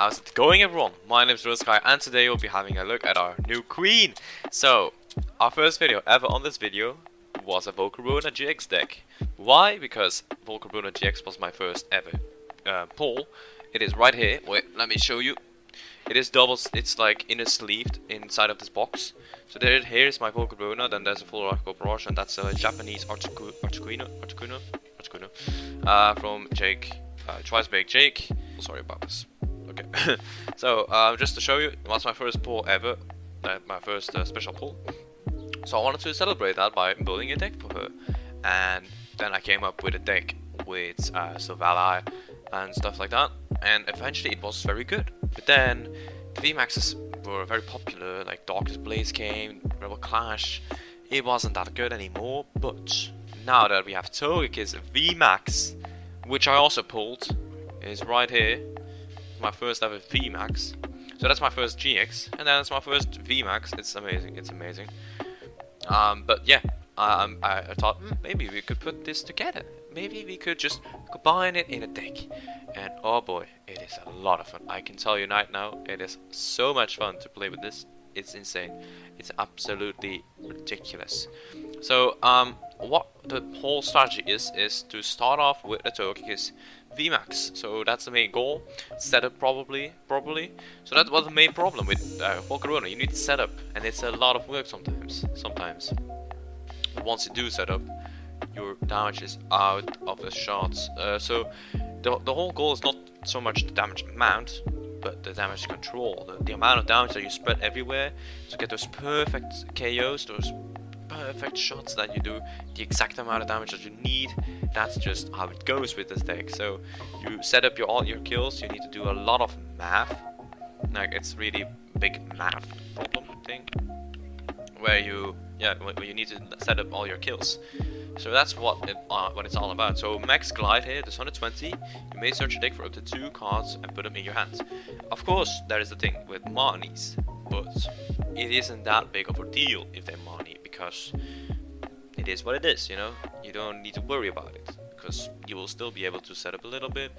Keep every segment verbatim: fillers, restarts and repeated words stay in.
How's it going, everyone? My name is Zoroark, and today we'll be having a look at our new queen. So, our first video ever on this video was a Volcarona G X deck. Why? Because Volcarona G X was my first ever uh, pull. It is right here. Wait, let me show you. It is double. It's like inner sleeved inside of this box. So there, here is my Volcarona. Then there's a full article brush, and that's a Japanese Articuno, Articuno, Articuno, uh, from Jake, uh, Twice Baked Jake. Sorry about this. Okay. So uh, just to show you, that's my first pull ever. Uh, my first uh, special pull. So I wanted to celebrate that by building a deck for her, and then I came up with a deck with uh, Silvally and stuff like that. And eventually it was very good. But then the V maxes were very popular, like Darkest Blaze came, Rebel Clash. It wasn't that good anymore, but now that we have Togekiss V max, which I also pulled, is right here. My first ever V max. So that's my first G X, and then it's my first V max. It's amazing, it's amazing. Um, but yeah, um, I, I thought mm, maybe we could put this together. Maybe we could just combine it in a deck. And oh boy, it is a lot of fun. I can tell you right now, it is so much fun to play with this. It's insane. It's absolutely ridiculous. So um, what the whole strategy is, is to start off with a Togekiss V max. So that's the main goal. Setup probably, probably. So that was the main problem with uh, Volcarona. You need setup, and it's a lot of work sometimes. Sometimes. Once you do setup, your damage is out of the shots. Uh, so the, the whole goal is not so much the damage amount, but the damage control. The, the amount of damage that you spread everywhere to get those perfect K Os, those perfect shots that you do, the exact amount of damage that you need. That's just how it goes with this deck. So you set up your all your kills. You need to do a lot of math. Like, it's really big math problem thing, where you yeah where you need to set up all your kills. So that's what it, uh, what it's all about. So max glide here, this one hundred twenty. You may search your deck for up to two cards and put them in your hand. Of course, there is the thing with Marnies, but it isn't that big of a deal if they're Marnie, because it is what it is, you know? You don't need to worry about it, because you will still be able to set up a little bit.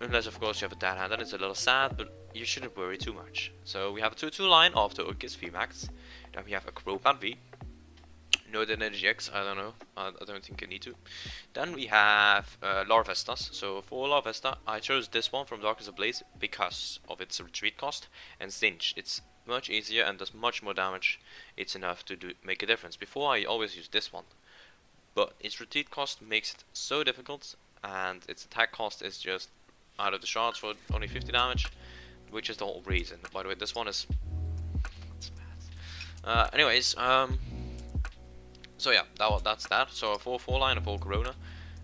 Unless, of course, you have a dead hand, and it's a little sad, but you shouldn't worry too much. So we have a two two line of the Togekiss V max. Then we have a Crobat V. No G X, I don't know, I, I don't think I need to. Then we have uh, Larvestas. So for Larvesta, I chose this one from Darkest Blaze because of its retreat cost and Singe. It's much easier and does much more damage. It's enough to do make a difference. Before, I always used this one, but its retreat cost makes it so difficult, and its attack cost is just out of the charts for only fifty damage, which is the whole reason. By the way, this one is... it's bad. Uh, anyways, um... So yeah, that was, that's that. So a four four line of Volcarona.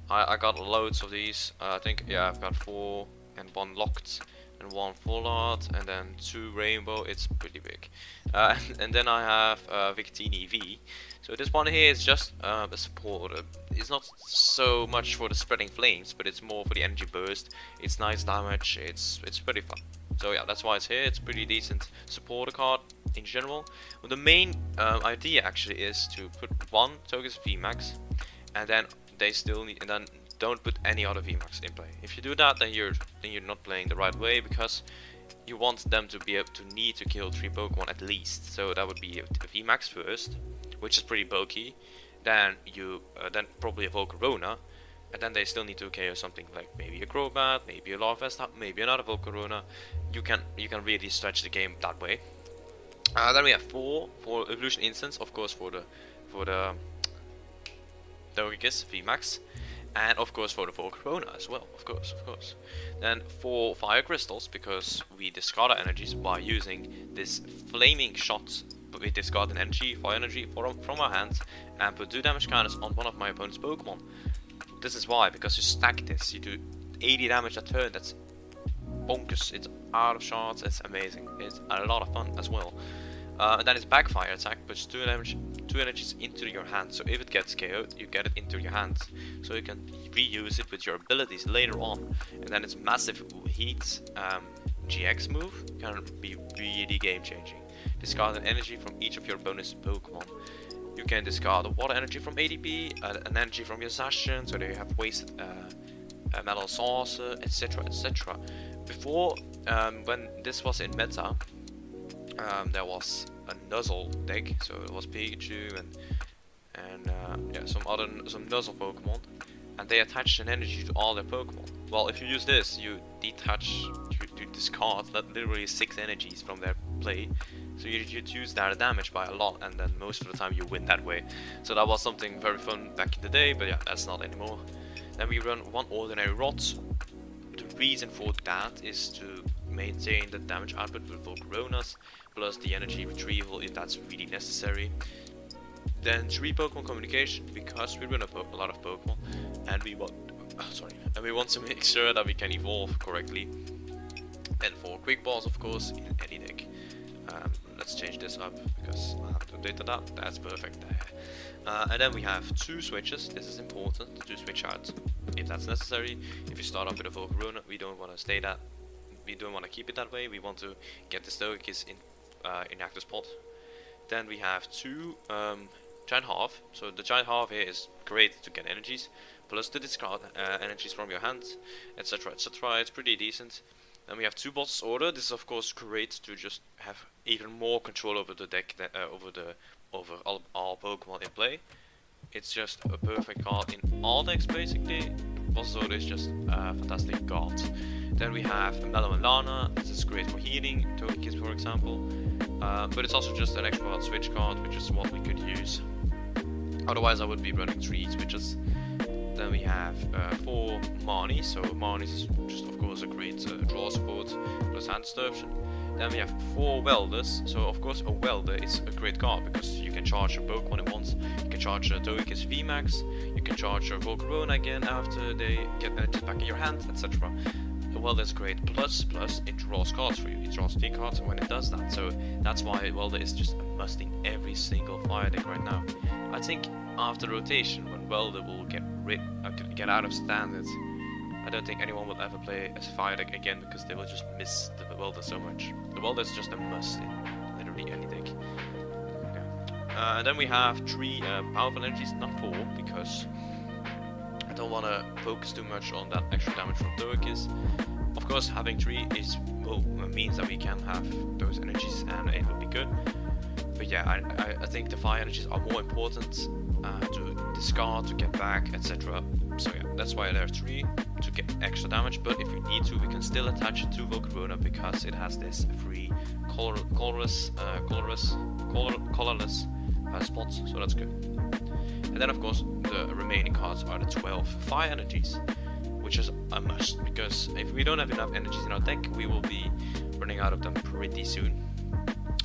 I, I got loads of these. Uh, I think, yeah, I've got four and one locked and one full art and then two rainbow. It's pretty big. Uh, and, and then I have uh, Victini V. So this one here is just uh, a support. It's not so much for the spreading flames, but it's more for the energy burst. It's nice damage. It's it's pretty fun. So yeah, that's why it's here. It's pretty decent supporter card in general. Well, the main um, idea actually is to put one Togekiss V max, and then they still need, and then don't put any other V max in play. If you do that, then you're then you're not playing the right way, because you want them to be able to need to kill three Pokemon at least. So that would be a, a V max first, which is pretty bulky. Then you uh, then probably a Volcarona, and then they still need to K O something like maybe a Crobat, maybe a Larvesta, maybe another Volcarona. You can you can really stretch the game that way. Uh, then we have four for Evolution Incense, of course, for the for the Togekiss V max, and of course for the Volcarona as well, of course, of course. Then four Fire Crystals, because we discard our energies by using this flaming shot. We discard an energy, Fire Energy, from, from our hands, and put two damage counters on one of my opponent's Pokemon. This is why, because you stack this, you do eighty damage a turn. That's bonkers. It's out of shots. It's amazing. It's a lot of fun as well. Uh, and then it's Backfire Attack, puts two damage, two energies into your hand. So if it gets K O'd, you get it into your hand, so you can reuse it with your abilities later on. And then it's Massive Heat um, G X move, can be really game changing. Discard an energy from each of your bonus Pokemon. You can discard a water energy from A D P, uh, an energy from your Zacian, so that you have wasted uh, a metal saucer, et cetera, et cetera. Before um, when this was in meta, um, there was a Nuzzle deck, so it was Pikachu and and uh, yeah, some other some Nuzzle Pokemon, and they attached an energy to all their Pokemon. Well, if you use this, you detach, you, you discard that literally six energies from their play, so you reduce their damage by a lot, and then most of the time you win that way. So that was something very fun back in the day, but yeah, that's not anymore. Then we run one Ordinary Rod. The reason for that is to maintain the damage output with Volcaronas, plus the energy retrieval if that's really necessary. Then three Pokemon Communication, because we run a, po a lot of Pokemon, and we want, oh, sorry, and we want to make sure that we can evolve correctly. And for Quick Balls, of course, in any deck. Um, let's change this up because I have to update that. That's perfect there. Uh, and then we have two switches. This is important to switch out if that's necessary. If you start off with a Volcarona, we don't want to stay that. We don't want to keep it that way. We want to get the Togekiss in uh, in active spot. Then we have two. Um, Giant Hearth, so the Giant Hearth here is great to get energies, plus to discard uh, energies from your hand, etc, et cetera. It's pretty decent. And we have two Boss's Order. This is of course great to just have even more control over the deck, that, uh, over the over all, all Pokemon in play. It's just a perfect card in all decks basically. Boss's Order is just a fantastic card. Then we have Melon and Lana. This is great for healing, Togekiss for example. Uh, but it's also just an extra switch card, which is what we could use. Otherwise I would be running three switches. Then we have uh, four Marnie, so Marnie is just of course a great uh, draw support plus hand distortion. Then we have four Welders, so of course a Welder is a great card because you can charge your Pokemon at once, you can charge your Togekiss V MAX, you can charge your Volcarona again after they get uh, back in your hand, et cetera. Welder is great, plus plus it draws cards for you, it draws three cards when it does that, so that's why Welder is just a must in every single fire deck right now. I think after rotation, when Welder will get rid, uh, get out of standard, I don't think anyone will ever play a fire deck again because they will just miss the Welder so much. The Welder is just a must in literally any deck. Yeah. Uh, and then we have three uh, powerful energies, not four, because I don't want to focus too much on that extra damage from Togekiss. Of course, having three is well, means that we can have those energies and it will be good. But yeah, I, I, I think the fire energies are more important uh, to discard, to get back, et cetera. So yeah, that's why there are three, to get extra damage. But if we need to, we can still attach it to Volcarona because it has this free color, colorless, uh, colorless, color, colorless uh, spots. So that's good. And then of course the remaining cards are the twelve fire energies, which is a must because if we don't have enough energies in our deck, we will be running out of them pretty soon.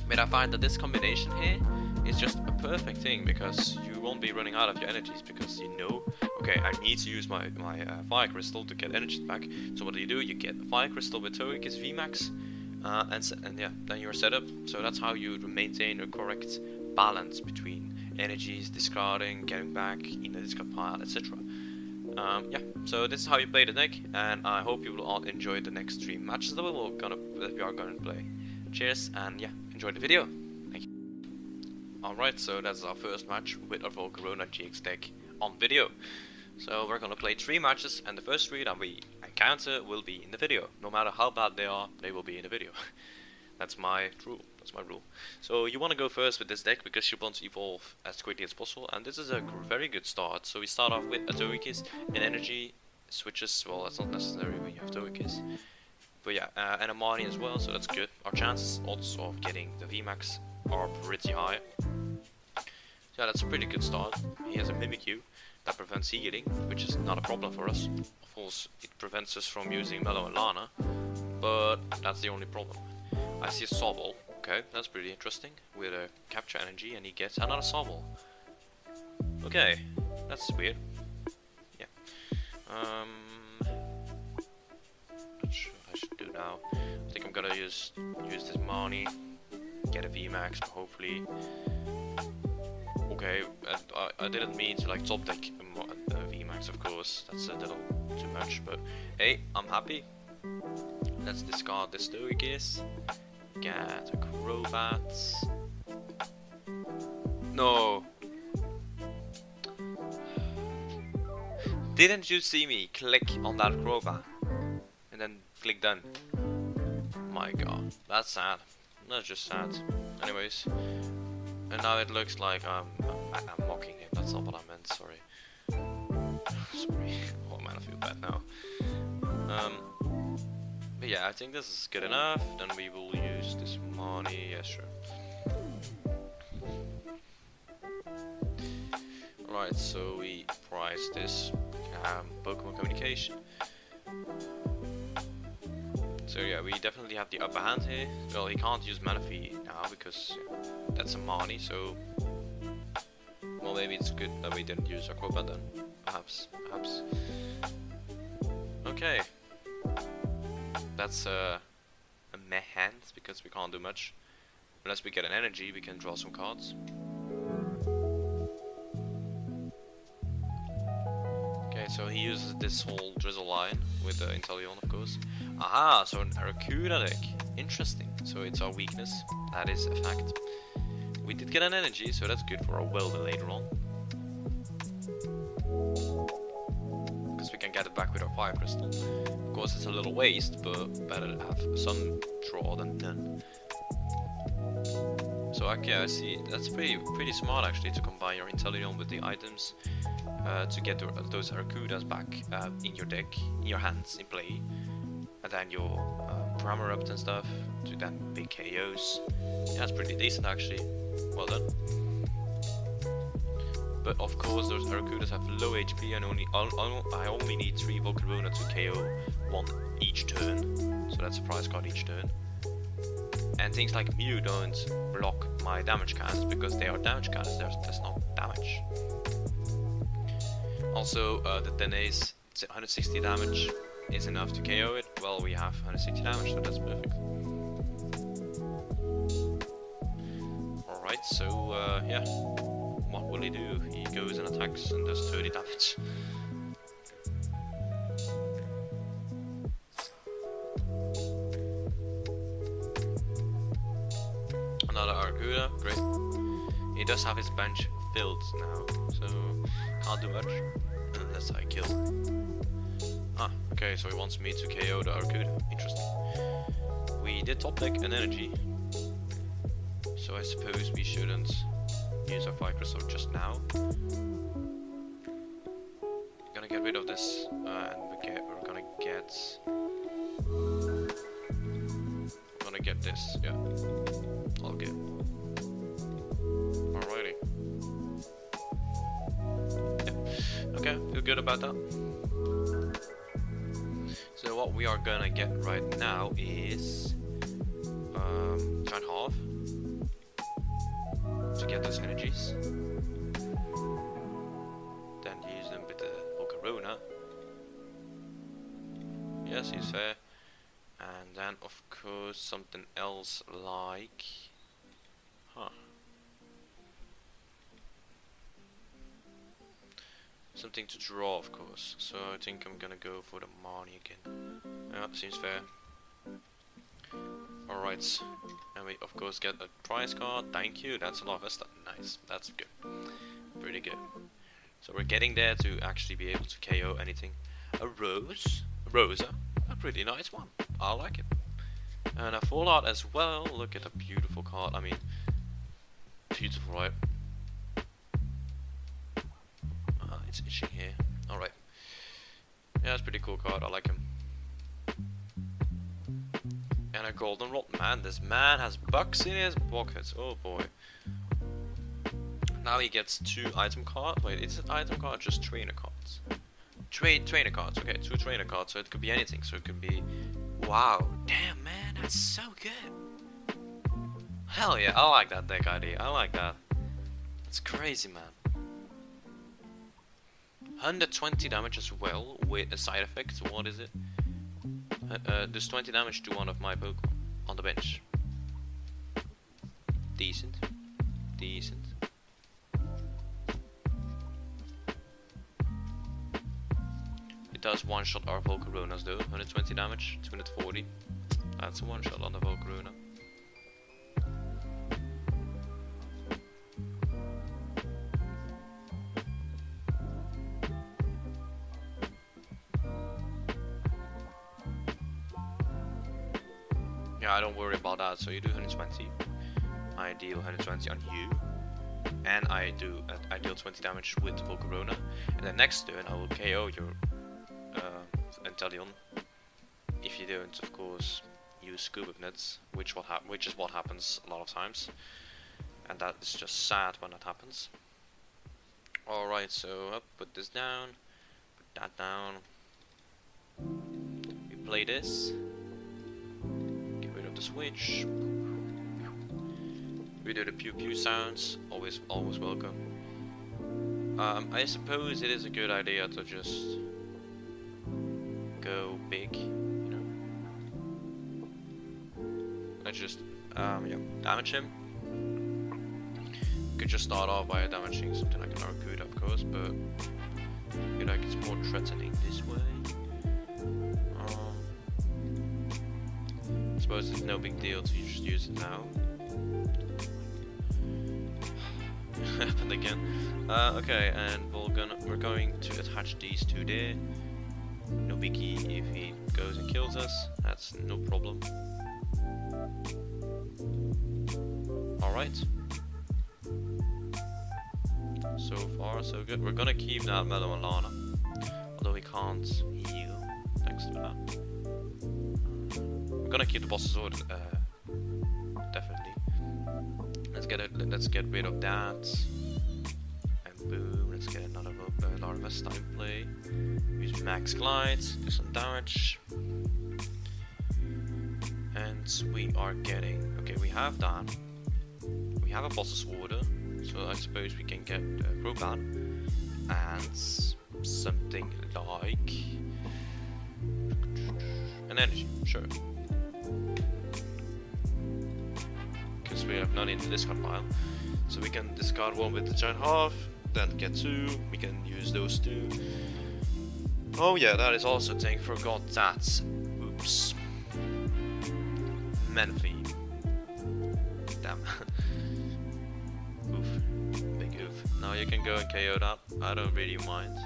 But I find that this combination here is just a perfect thing because you won't be running out of your energies because you know, okay, I need to use my, my uh, fire crystal to get energies back. So what do you do? You get fire crystal with Togekiss V MAX uh, and, and yeah, then you're set up. So that's how you maintain a correct balance between energies, discarding, getting back in the discard pile, et cetera. Um, yeah, so this is how you play the deck, and I hope you will all enjoy the next three matches that we are gonna that we are going to play. Cheers, and yeah, enjoy the video. Thank you. All right, so that's our first match with our Volcarona G X deck on video. So we're gonna play three matches, and the first three that we encounter will be in the video. No matter how bad they are, they will be in the video. That's my rule. That's my rule. So you want to go first with this deck because you want to evolve as quickly as possible, and this is a very good start. So we start off with a Togekiss, an energy, switches. Well, that's not necessary when you have Togekiss. But yeah, uh, and a Marnie as well, so that's good. Our chances, odds of getting the V MAX are pretty high. So yeah, that's a pretty good start. He has a Mimikyu that prevents healing, which is not a problem for us. Of course, it prevents us from using Mellow and Lana, but that's the only problem. I see a Sobble. Okay, that's pretty interesting. With a capture energy, and he gets another Sobble. Okay, that's weird. Yeah. Um, not sure what I should do now. I think I'm gonna use use this Marnie, get a V MAX, hopefully. Okay, I, I, I didn't mean to like top deck a, a V MAX, of course. That's a little too much, but hey, I'm happy. Let's discard this Togekiss. Get a Crobat. No. Didn't you see me click on that Crobat? And then click done. my god. That's sad. That's just sad. Anyways. And now it looks like I'm, I'm, I'm mocking him. That's not what I meant. Sorry. Sorry. Oh man, I feel bad now. Um, but yeah, I think this is good enough. Then we will use this Marnie. Yeah, sure. Alright, so we prize this um, Pokemon Communication. So yeah, we definitely have the upper hand here. Well, he can't use Manaphy now because that's a Marnie, so... Well, maybe it's good that we didn't use Aquabat then. Perhaps, perhaps. Okay. That's uh, a meh hand because we can't do much. Unless we get an energy, we can draw some cards. So he uses this whole Drizzle line with the uh, Inteleon, of course. Aha, so an Arcuda deck. Interesting. So it's our weakness. That is a fact. We did get an energy, so that's good for our Welder later on. Because we can get it back with our Fire Crystal. Of course, it's a little waste, but better to have some draw than none. So okay, I see. That's pretty pretty smart actually to combine your Inteleon with the items. Uh, to get those Arcudas back uh, in your deck, in your hands, in play, and then your uh, primer ups and stuff to then big K Os. Yeah, that's pretty decent actually. Well done. But of course, those Arcudas have low H P, and only I'll, I'll, I only need three Volcarona to K O one each turn. So that's a prize card each turn. And things like Mew don't block my damage cards because they are damage cards. There's, there's not damage. Also, uh, the ten A's one hundred sixty damage is enough to K O it. Well, we have one hundred sixty damage, so that's perfect. Alright, so uh, yeah, what will he do? He goes and attacks and does thirty damage. Another Arcuda, great. He does have his bench filled now, so can't do much. Unless I kill. Ah, okay, so he wants me to K O the Arcuda. Interesting. We did top deck an energy. So I suppose we shouldn't use our Fire Crystal just now. We're gonna get rid of this, uh, and we get, we're gonna get... We're gonna get this, yeah. All good. Alrighty. Okay, feel good about that. So what we are gonna get right now is um, Giant Hearth to get those energies, then use them with the Volcarona. Yes, seems fair. And then of course something else like, huh? Something to draw, of course, so I think I'm gonna go for the Marnie again. Yeah, seems fair. Alright, and we of course get a prize card, thank you, that's a Larvesta. Nice, that's good, pretty good. So we're getting there to actually be able to K O anything. A Rose, a Rosa, a pretty nice one, I like it. And a Fallout as well, look at a beautiful card, I mean, beautiful, right? It's itching here. Alright. Yeah, that's a pretty cool card. I like him. And a goldenrod. Man, this man has bucks in his pockets. Oh boy. Now he gets two item cards. Wait, is it item card or just trainer cards? Trade trainer cards. Okay, two trainer cards. So it could be anything. So it could be... Wow. Damn, man. That's so good. Hell yeah. I like that deck idea. I like that. That's crazy, man. one hundred twenty damage as well, with a side effect, what is it? Uh, uh, does twenty damage to one of my Pokemon on the bench. Decent. Decent. It does one shot our Volcaronas though, one hundred twenty damage, two hundred forty. That's a one shot on the Volcarona. Yeah, I don't worry about that. So you do one hundred twenty. I deal one hundred twenty on you. And I do uh, I deal twenty damage with Volcarona. And then next turn I will K O your uh, Inteleon. If you don't, of course, use Scoop of Nuts, which what hap which is what happens a lot of times. And that is just sad when that happens. Alright, so up, put this down, put that down. We play this. Get rid of the switch. We do the pew pew sounds, always always welcome. Um, I suppose it is a good idea to just go big, you know. I just um, yeah, damage him. Could just start off by damaging something like an Arcuda, of course, but I feel like it's more threatening this way. Um, I suppose it's no big deal to just use it now. Happened again. Uh, okay, and we're, gonna, we're going to attach these two there. No biggie if he goes and kills us, that's no problem. Alright. So far, so good. We're gonna keep that Mellow and Lana. Although we can't heal thanks to that. We're gonna keep the Boss's Orders. Uh, Let's get it. Let's get rid of that. And boom. Let's get another uh, Larvesta in play. Use max glides. Do some damage. And we are getting. Okay, we have that. We have a Boss's Order, so I suppose we can get uh, Crobat and something like an energy. Sure. We have none in the discard pile, so we can discard one with the Giant Hearth, then get two, we can use those two. Oh yeah, that is also a thing, forgot that. Oops. Menfi. Damn. Oof. Big oof. Now you can go and K O that, I don't really mind.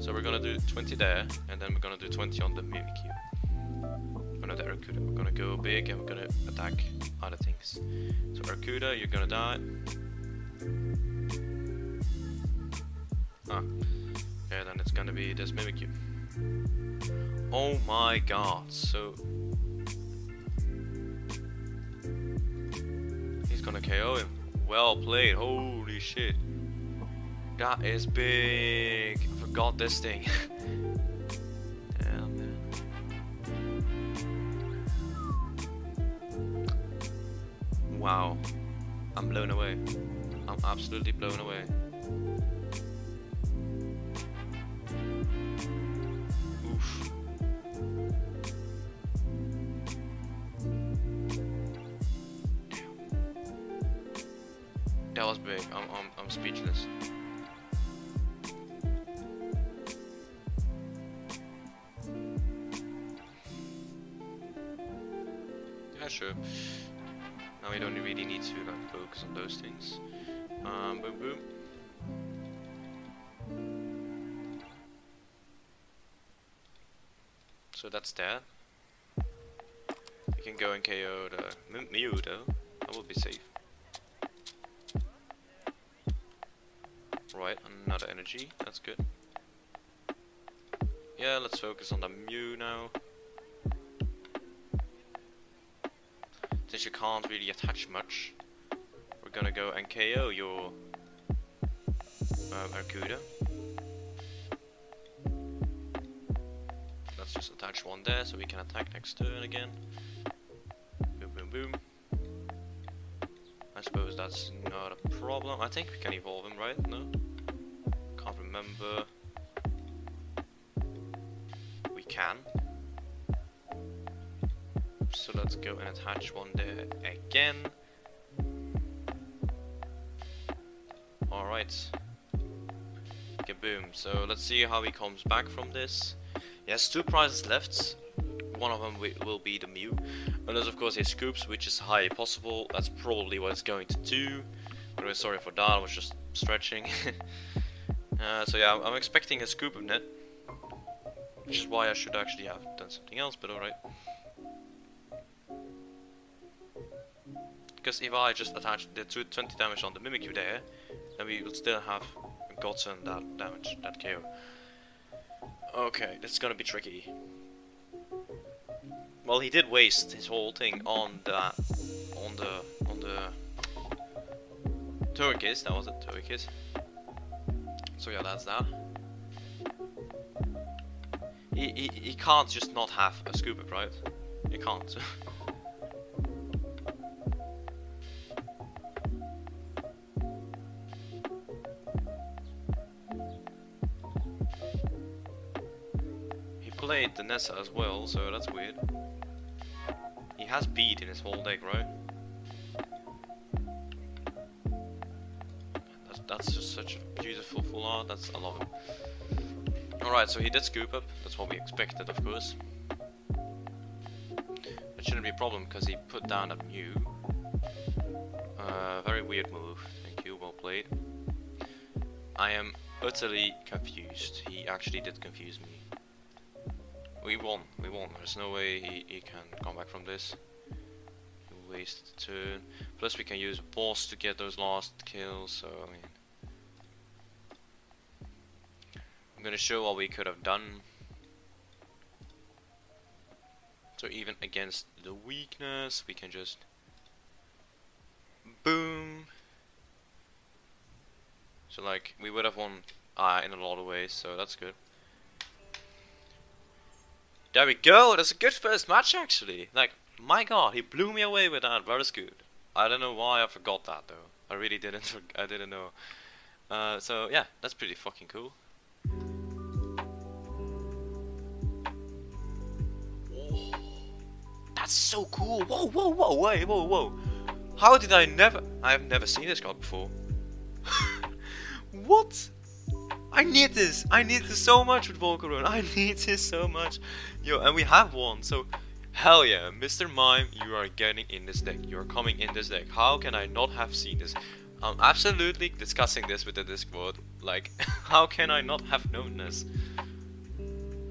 So we're gonna do twenty there, and then we're gonna do twenty on the Mimikyu. Oh no, the Arcuda. We're gonna go big and we're gonna attack other things. So Arcuda, you're gonna die. Ah, yeah, then it's gonna be this Mimikyu. Oh my god, so... he's gonna K O him. Well played, holy shit. That is big. I forgot this thing. Damn, man. Wow. I'm blown away. I'm absolutely blown away. Oof. That was big. I'm, I'm, I'm speechless. Sure. Now we don't really need to like focus on those things. Um, boom, boom. So that's there. You can go and K O the Mew though. I will be safe. Right, another energy. That's good. Yeah, let's focus on the Mew now. Since you can't really attach much, we're gonna go and K O your uh, Arcuda. Let's just attach one there so we can attack next turn again. Boom, boom, boom. I suppose that's not a problem. I think we can evolve him, right? No? Can't remember. We can. So let's go and attach one there again. Alright. Kaboom. So let's see how he comes back from this. He has two prizes left. one of them will be the Mew. Unless of course it scoops, which is highly possible. That's probably what it's going to do. By the way, sorry for that, I was just stretching. uh, so yeah, I'm expecting a scoop of net, which is why I should actually have done something else, but alright. Because if I just attach the twenty damage on the Mimikyu there, then we would still have gotten that damage, that K O. Okay, this is gonna be tricky. Well, he did waste his whole thing on the on the on the Togekiss. That was a Togekiss. So yeah, that's that. He, he he can't just not have a Scoopip, right? He can't. Played the Nessa as well, so that's weird. He has beat in his whole deck, right? That's, that's just such a beautiful full art. That's, I love it. Alright, so he did scoop up. That's what we expected, of course. That shouldn't be a problem because he put down a Mew. Uh, very weird move. Thank you, well played. I am utterly confused. He actually did confuse me. We won, we won. There's no way he, he can come back from this. He wasted a turn. Plus we can use boss to get those last kills, so I mean... I'm gonna show what we could have done. So even against the weakness, we can just... Boom! So like, we would have won uh, in a lot of ways, so that's good. There we go, that's a good first match actually. Like, my god, he blew me away with that, that was good. I don't know why I forgot that though. I really didn't, I didn't know. Uh, so yeah, that's pretty fucking cool. Whoa. That's so cool, whoa, whoa, whoa, wait, whoa, whoa. How did I never, I've never seen this card before. What? I need this! I need this so much with Volcarona. I need this so much. Yo, and we have one, so hell yeah, Mister Mime, you are getting in this deck. You're coming in this deck. How can I not have seen this? I'm absolutely discussing this with the Discord. Like, how can I not have known this?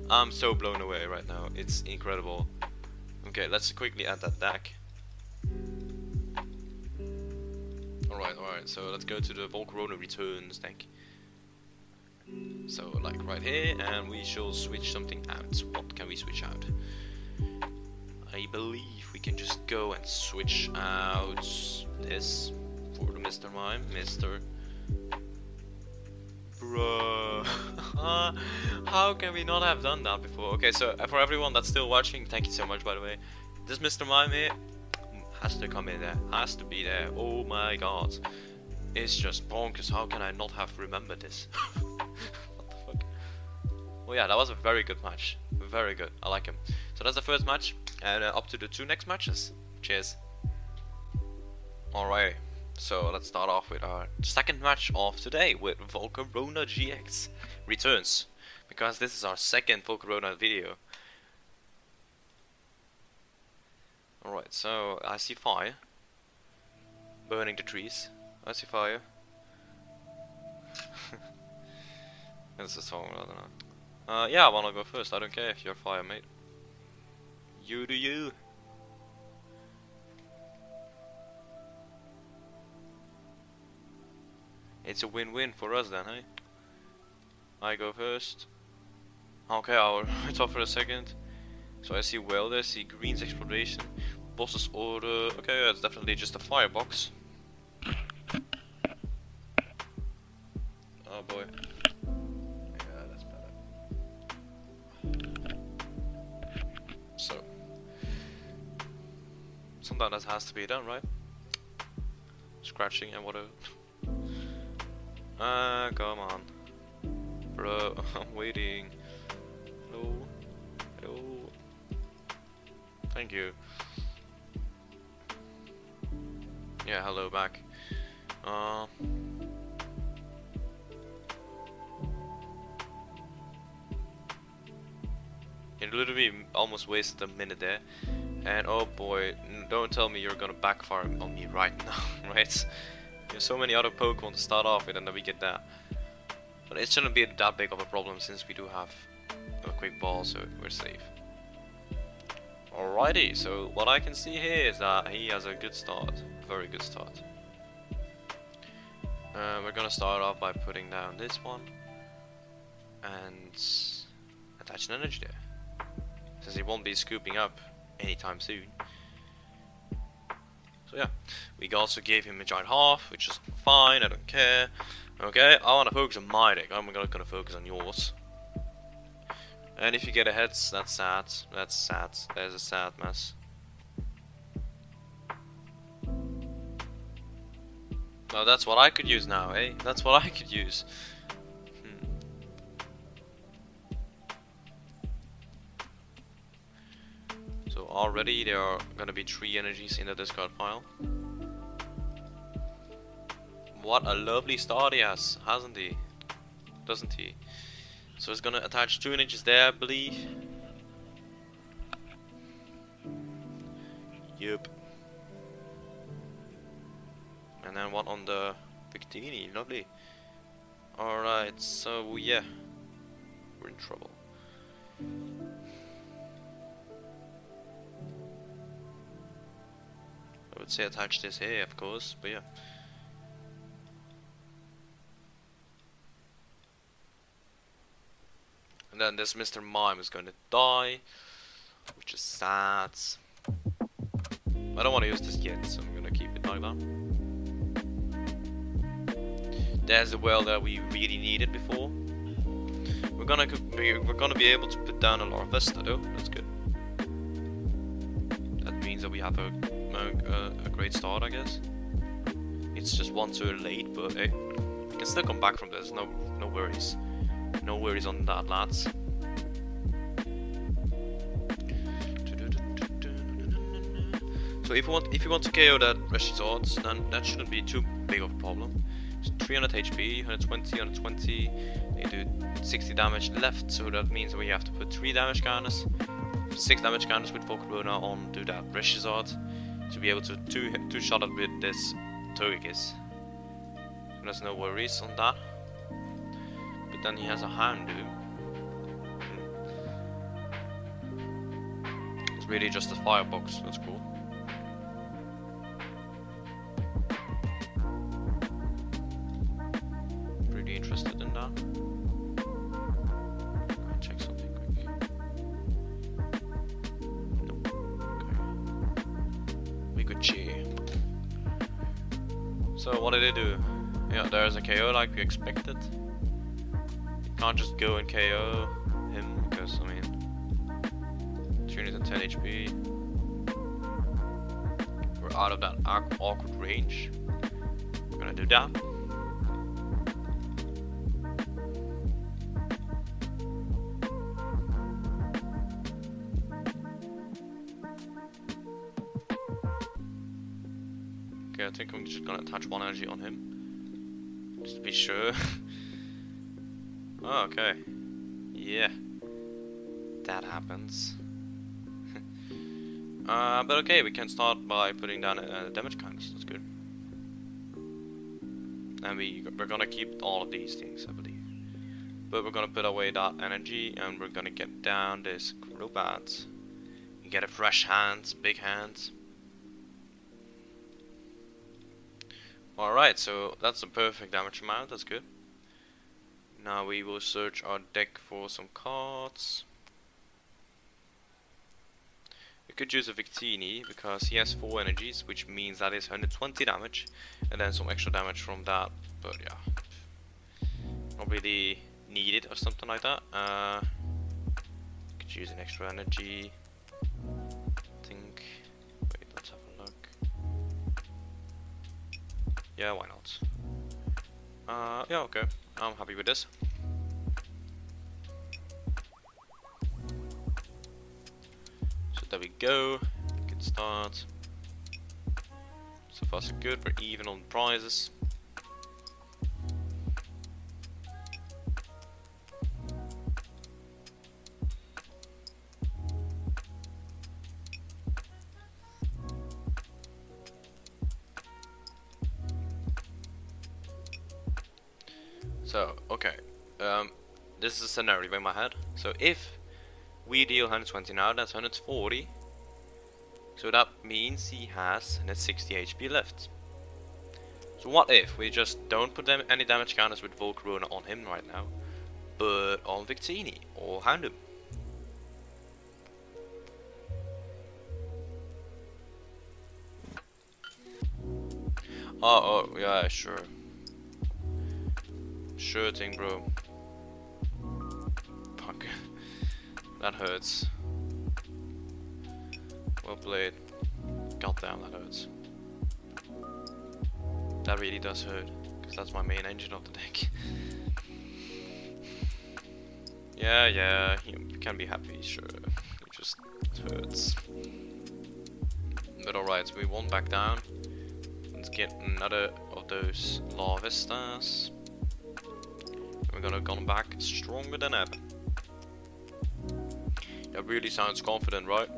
I'm so blown away right now. It's incredible. Okay, let's quickly add that back. Alright, alright, so let's go to the Volcarona Returns deck. So like right here, and we shall switch something out. What can we switch out? I believe we can just go and switch out this for the Mister Mime. Mister Bro. How can we not have done that before? Okay, so for everyone that's still watching, thank you so much by the way. This Mister Mime here has to come in there, has to be there. Oh my god. It's just bonkers. How can I not have remembered this? What the fuck? Well, yeah, that was a very good match. Very good. I like him. So that's the first match, and uh, up to the two next matches. Cheers. Alright, so let's start off with our second match of today with Volcarona G X Returns, because this is our second Volcarona video. Alright, so I see fire burning the trees. I see fire. That's a song, I don't know. Uh, yeah, I wanna go first. I don't care if you're fire, mate. You do you. It's a win-win for us then, hey? I go first. Okay, I'll wait off for a second. So I see Welder, I see Green's Exploration, Boss's Order. Okay, that's definitely just a firebox. Oh boy. Yeah, that's better. So. Something that has to be done, right? Scratching and whatever. Ah, uh, come on. Bro, I'm waiting. No. No. Thank you. Yeah, hello back. Uh, It literally almost wasted a minute there. And oh boy, don't tell me you're gonna backfire on me right now, right? There's so many other Pokemon to start off with, and then we get that. But it shouldn't be that big of a problem since we do have a quick ball, so we're safe. Alrighty, so what I can see here is that he has a good start, very good start. Uh, we're gonna start off by putting down this one and attach an energy there, since he won't be scooping up anytime soon. So yeah, we also gave him a Giant Hearth, which is fine, I don't care. Okay, I wanna focus on my deck, I'm not gonna focus on yours. And if you get a heads, that's sad, that's sad, there's a sad mess. Oh, that's what I could use now, eh? That's what I could use. Already there are gonna be three energies in the discard pile. What a lovely start he has, hasn't he? Doesn't he? So it's gonna attach two energies there, I believe. Yep. And then one on the Victini, lovely. Alright, so yeah. We're in trouble. I would say attach this here, of course, but yeah. And then this Mister Mime is going to die, which is sad. I don't want to use this yet, so I'm going to keep it like that. There's the well that we really needed before. We're gonna we're gonna be able to put down a Larvesta though. That's good. That means that we have a Uh, a great start, I guess. It's just one turn late, but hey, we can still come back from this. No, no worries, no worries on that, lads. So if you want, if you want to K O that Reshizard, then that shouldn't be too big of a problem. It's three hundred H P, one twenty, one twenty. They do sixty damage left, so that means we have to put three damage counters, six damage counters with Volcarona on to that Reshizard, to be able to two, two shot it with this Togekiss. So there's no worries on that. But then he has a Houndoom. It's really just a firebox, that's cool. Pretty interested in that. I'll check something quick. So what did it do? Yeah, there's a K O like we expected. You can't just go and K O him because, I mean, three hundred ten H P. We're out of that awkward range. We're gonna do that. I think I'm just gonna attach one energy on him, just to be sure. Oh, okay. Yeah. That happens. uh, but okay, we can start by putting down uh, the damage counters, that's good. And we, we're gonna keep all of these things, I believe. But we're gonna put away that energy, and we're gonna get down this Crobat. You get a fresh hand, big hand. Alright, so that's a perfect damage amount, that's good. Now we will search our deck for some cards. We could use a Victini because he has four energies, which means that is one hundred twenty damage and then some extra damage from that, but yeah, not really needed or something like that. Uh, could use an extra energy. Yeah, why not? Uh, yeah, okay. I'm happy with this. So there we go. Good start. So far so good. We're even on prizes. So, okay. Um, this is a scenario in my head. So if we deal one hundred twenty now, that's one hundred forty. So that means he has one hundred sixty H P left. So what if we just don't put them any damage counters with Volcarona on him right now, but on Victini or Houndoom? Oh, oh, yeah, sure. Sure thing, bro. Fuck. That hurts. Well played. Goddamn, that hurts. That really does hurt, because that's my main engine of the deck. Yeah, yeah, you can be happy, sure. It just hurts. But alright, we won back down. Let's get another of those Larvestas. We're gonna come back stronger than ever. That really sounds confident, right?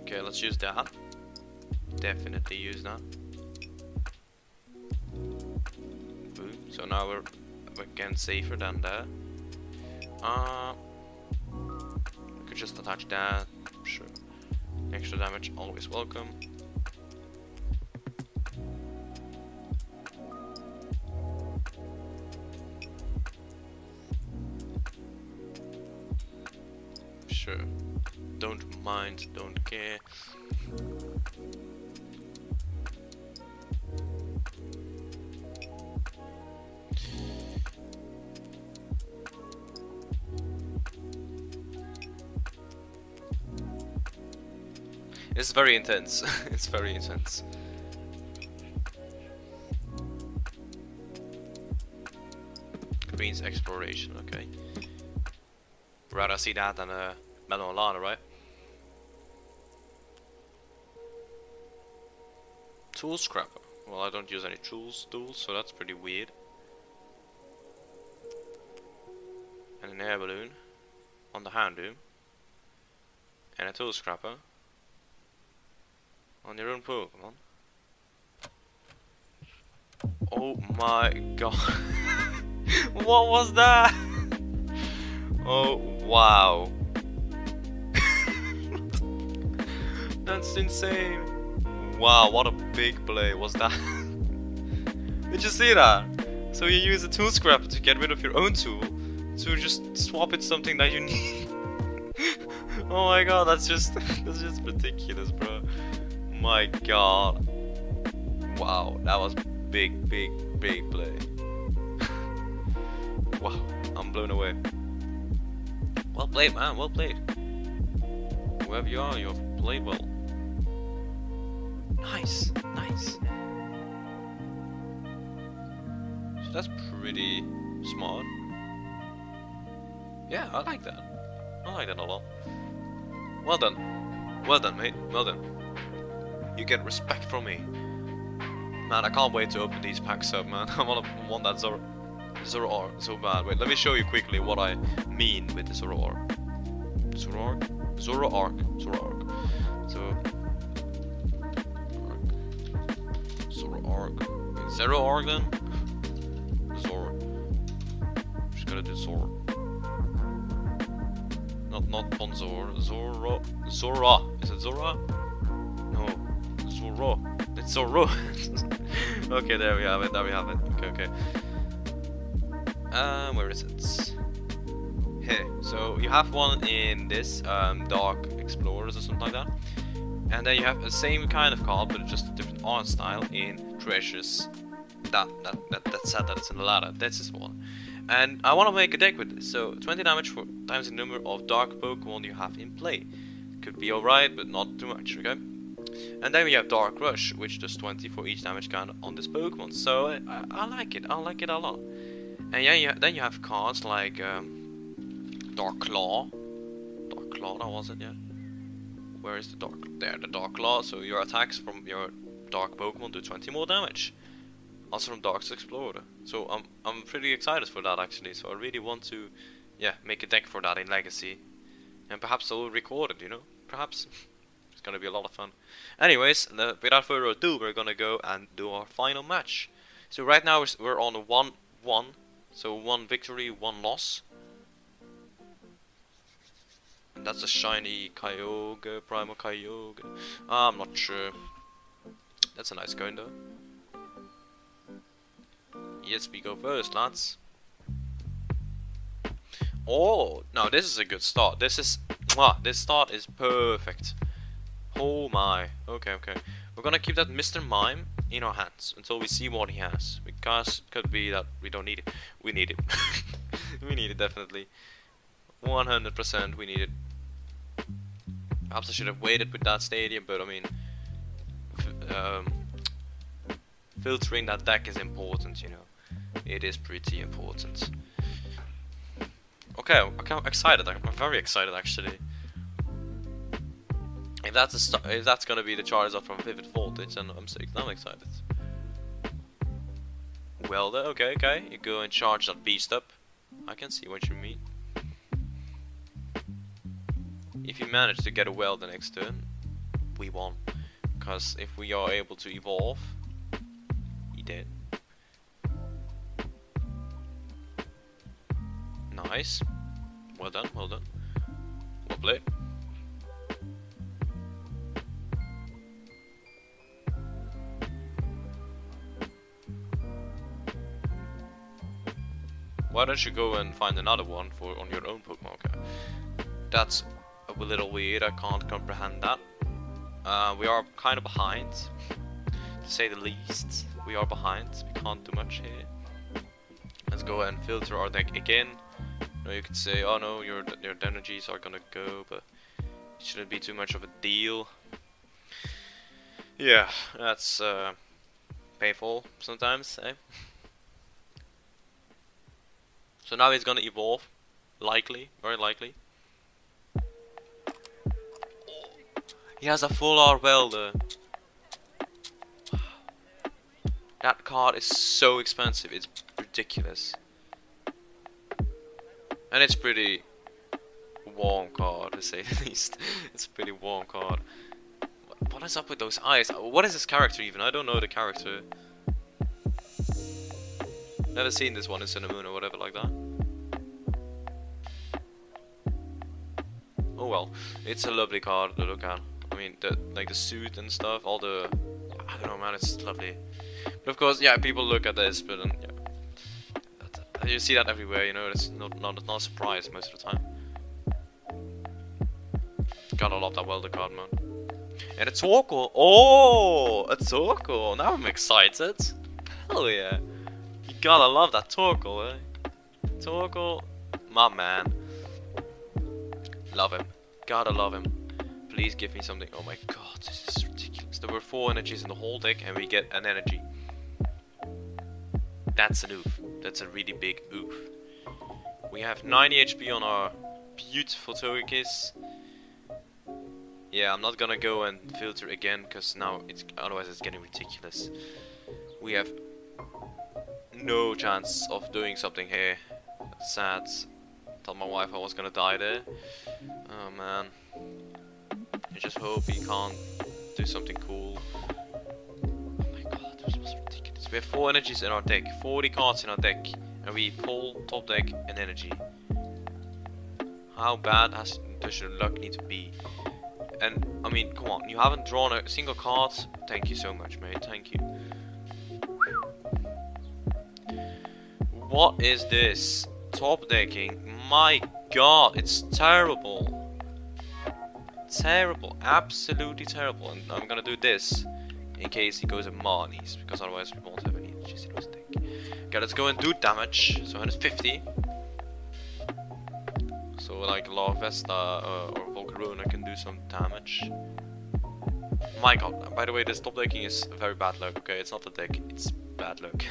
Okay, let's use that. Definitely use that. Boom. So now we're again safer than that. Uh, we could just attach that. Sure. Extra damage, always welcome. Sure. Don't mind, don't care. It's very intense. It's very intense. Green's exploration, okay. Rather see that than a Melon Lana, right? Tool Scrapper. Well, I don't use any tools, tools, so that's pretty weird. And an air balloon on the Houndoom. And a Tool Scrapper on your own Pokemon. Oh my god. What was that? Oh wow. That's insane. Wow, what a big play was that. Did you see that? So you use a Tool Scrapper to get rid of your own tool, to just swap it something that you need. Oh my god, that's just that's just ridiculous, bro. My god. Wow, that was big, big, big play. Wow, I'm blown away. Well played, man, well played. Whoever you are, you've played well. Nice, nice. So that's pretty smart. Yeah, I like that. I like that a lot. Well done. Well done, mate. Well done. You get respect from me. Man, I can't wait to open these packs up, man. I wanna want that Zoro Zoroark so bad. Wait, let me show you quickly what I mean with the Zoroark. Zoroark? Zoroark. Zoroark. So Zoroark. Zoroark then? Zor. Just gotta do Zor. Not not Ponzor. Zoro Zora. Is it Zora? No. Zoro, it's Zoro. Okay, there we have it. There we have it. Okay, okay. Um, where is it? Here. So you have one in this um, Dark Explorers or something like that, and then you have the same kind of card, but it's just a different art style in Treasures. That that that that set that it's in the ladder. That's this one. And I want to make a deck with this. So twenty damage for times the number of Dark Pokemon you have in play. Could be alright, but not too much. Okay. And then we have Dark Rush, which does twenty for each damage count on this Pokemon. So I, I, I like it, I like it a lot. And yeah, you, then you have cards like um, Dark Claw. Dark Claw, that was it, yeah. Where is the Dark? There, the Dark Claw. So your attacks from your Dark Pokemon do twenty more damage. Also from Dark's Explorer. So I'm I'm pretty excited for that actually. So I really want to, yeah, make a deck for that in Legacy, and perhaps I will record it. You know, perhaps. going to be a lot of fun. Anyways, without further ado, we're going to go and do our final match. So right now we're on one one, so one victory, one loss. And that's a shiny Kyogre, Primal Kyogre. Uh, I'm not sure. That's a nice coin though. Yes, we go first, lads. Oh, now this is a good start. This is, mwah, this start is perfect. Oh my. Okay, okay. We're gonna keep that Mister Mime in our hands until we see what he has. Because it could be that we don't need it. We need it. We need it, definitely. one hundred percent we need it. Perhaps I should have waited with that stadium, but I mean, f um, filtering that deck is important, you know. It is pretty important. Okay, I'm excited. I'm very excited, actually. If that's a if that's gonna be the Charizard from Vivid Voltage, then I'm sick. I'm excited. Welder, okay, okay. You go and charge that beast up. I can see what you mean. If you manage to get a Welder next turn, we won. Because if we are able to evolve, he did. Nice. Well done, well done. Well played. Why don't you go and find another one for on your own Pokemon? Okay. That's a little weird, I can't comprehend that. Uh, we are kind of behind, to say the least. We are behind, we can't do much here. Let's go and filter our deck again. Now you could say, oh no, your your energies are gonna go, but it shouldn't be too much of a deal. Yeah, that's uh, painful sometimes, eh? So now it's gonna evolve, likely, very likely. He has a full R Welder. Wow. That card is so expensive, it's ridiculous. And it's pretty warm card, to say the least. It's a pretty warm card. What is up with those eyes? What is this character even? I don't know the character. Never seen this one in Sun and Moon or whatever like that. Oh well, it's a lovely card to look at. I mean, the, like the suit and stuff, all the... I don't know, man, it's lovely. But of course, yeah, people look at this, but... Um, yeah. You see that everywhere, you know, it's not, not, not a surprise most of the time. Gotta love that Welder card, man. And a Torkoal! Oh! A Torkoal! Now I'm excited! Hell yeah! You gotta love that Torkoal, eh? Torkoal, my man. Love him. Gotta love him. Please give me something. Oh my god, this is ridiculous. There were four energies in the whole deck and we get an energy. That's an oof. That's a really big oof. We have ninety H P on our beautiful Togekiss. Yeah, I'm not gonna go and filter again because now it's otherwise it's getting ridiculous. We have no chance of doing something here. Sad. Told my wife I was gonna die there. Oh man. I just hope he can't do something cool. We have four energies in our deck, forty cards in our deck, and we pull top deck and energy. How bad has, does your luck need to be? And I mean, come on, you haven't drawn a single card. Thank you so much, mate. Thank you. What is this top decking? My God, it's terrible. Terrible, absolutely terrible. And I'm gonna do this. In case he goes at Marnie's, because otherwise we won't have any energies in his deck. Okay, let's go and do damage. So one hundred fifty. So like Larvesta uh, or Volcarona can do some damage. My god, by the way, this top decking is very bad luck. Okay, it's not the deck, it's bad luck.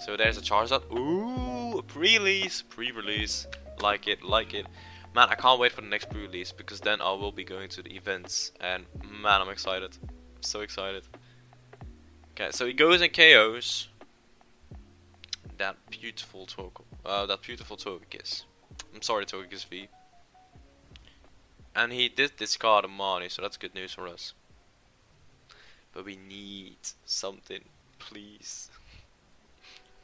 So there's a Charizard. Ooh, pre-release, pre-release. Like it, like it. Man, I can't wait for the next pre-release, because then I will be going to the events. And man, I'm excited. So excited. Okay, so he goes and K Os that beautiful Torkoal. Uh, that beautiful Togekiss. I'm sorry, Togekiss V. And he did discard a Marnie, so that's good news for us. But we need something, please.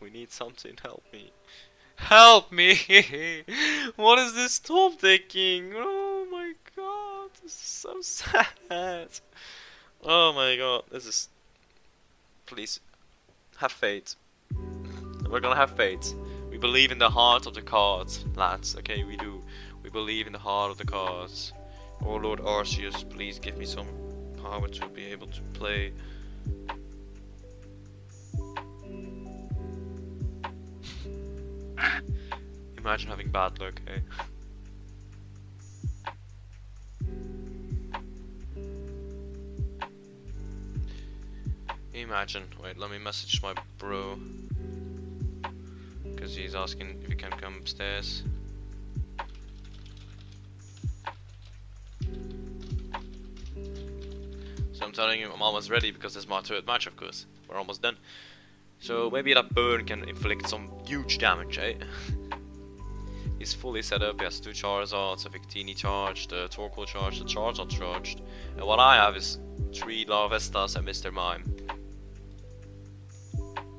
We need something, help me. Help me! What is this Torb taking? Oh my god, this is so sad. Oh my god, this is... Please, have faith. We're gonna have faith. We believe in the heart of the cards, lads. Okay, we do. We believe in the heart of the cards. Oh Lord Arceus, please give me some power to be able to play. Imagine having bad luck, eh? Imagine. Wait, let me message my bro. Because he's asking if he can come upstairs. So I'm telling him I'm almost ready because this is my third match, of course. We're almost done. So maybe that burn can inflict some huge damage, eh? He's fully set up, he has two Charizards, a Victini charged, a Torkoal charged, a Charizard charged. And what I have is three Larvestas and Mister Mime.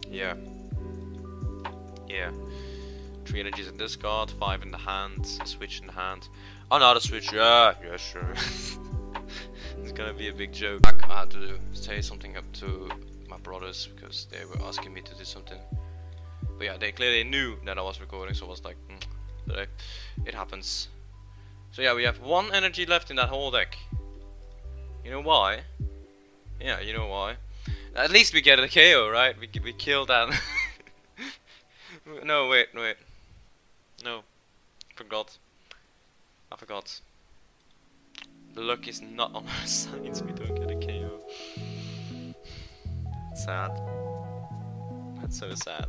Yeah. Yeah. Three energies in this card, five in the hand, a switch in the hand. Another switch, yeah, yeah, sure. It's gonna be a big joke. I had to say something up to my brothers because they were asking me to do something. But yeah, they clearly knew that I was recording, so I was like, mm, it happens. So yeah, we have one energy left in that whole deck. You know why? Yeah, you know why. At least we get a K O, right? We, we kill that. No, wait, wait. No. Forgot. I forgot. The luck is not on our side, we don't get a K O. Sad. That's so sad.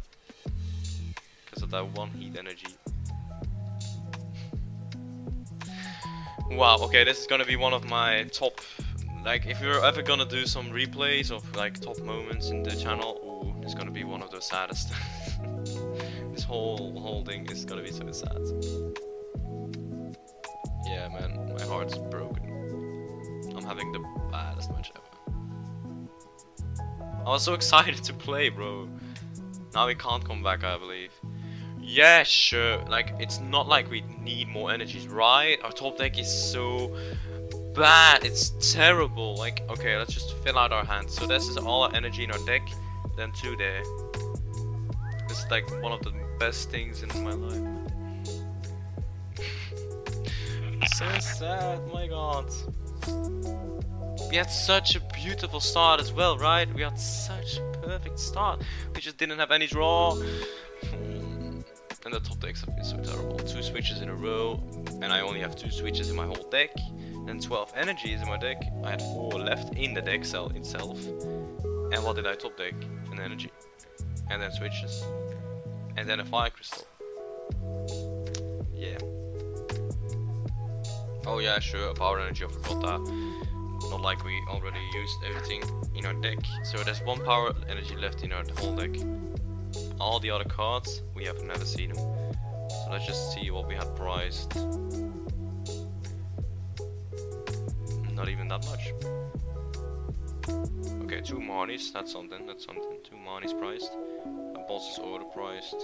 Because of that one heat energy. Wow, okay, this is gonna be one of my top... Like, if you're ever gonna do some replays of, like, top moments in the channel, ooh, it's gonna be one of the saddest. This whole, whole thing is gonna be so sad. Yeah, man, my heart's broken. I'm having the baddest match ever. I was so excited to play, bro. Now we can't come back, I believe. Yeah, sure. Like, it's not like we need more energies, right? Our top deck is so bad. It's terrible. Like, okay, let's just fill out our hands. So this is all our energy in our deck. Then two there. This is like one of the best things in my life. So sad, my god. We had such a beautiful start as well, right? We had such a perfect start. We just didn't have any draw. And the top decks have been so terrible. Two switches in a row, and I only have two switches in my whole deck. Then twelve energies in my deck. I had four left in the deck cell itself. And what did I top deck? An energy. And then switches. And then a fire crystal. Yeah. Oh yeah, sure, a power energy, I forgot that. Not like we already used everything in our deck. So there's one power energy left in our whole deck. All the other cards, we have never seen them. So let's just see what we had priced. Not even that much. Okay, two Marnies, that's something, that's something. Two Marnies priced. A Boss's Order priced.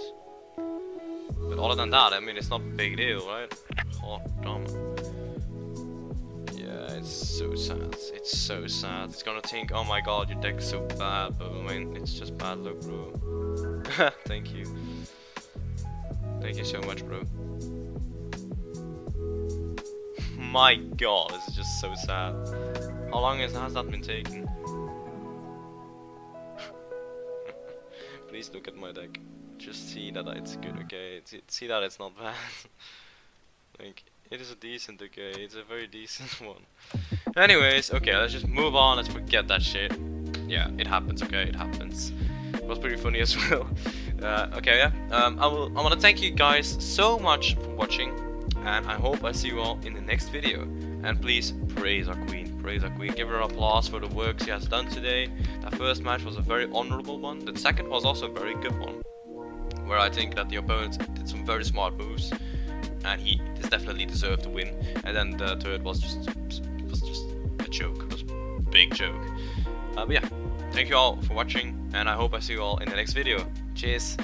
But other than that, I mean, it's not a big deal, right? Oh, damn. It's so sad, it's so sad. It's gonna think, oh my god, your deck's so bad, but I mean, it's just bad luck, bro. Thank you. Thank you so much, bro. My god, this is just so sad. How long has, has that been taking? Please look at my deck. Just see that it's good, okay? See that it's not bad. Like... It is a decent, okay, it's a very decent one. Anyways, okay, let's just move on, let's forget that shit. Yeah, it happens, okay, it happens. It was pretty funny as well. Uh, okay, yeah, um, I, will, I want to thank you guys so much for watching. And I hope I see you all in the next video. And please, praise our queen, praise our queen. Give her an applause for the work she has done today. That first match was a very honorable one. The second was also a very good one. Where I think that the opponents did some very smart moves. and he definitely deserved to win. And then the third was just was just a joke, it was a big joke. Uh, but yeah, thank you all for watching, and I hope I see you all in the next video. Cheers!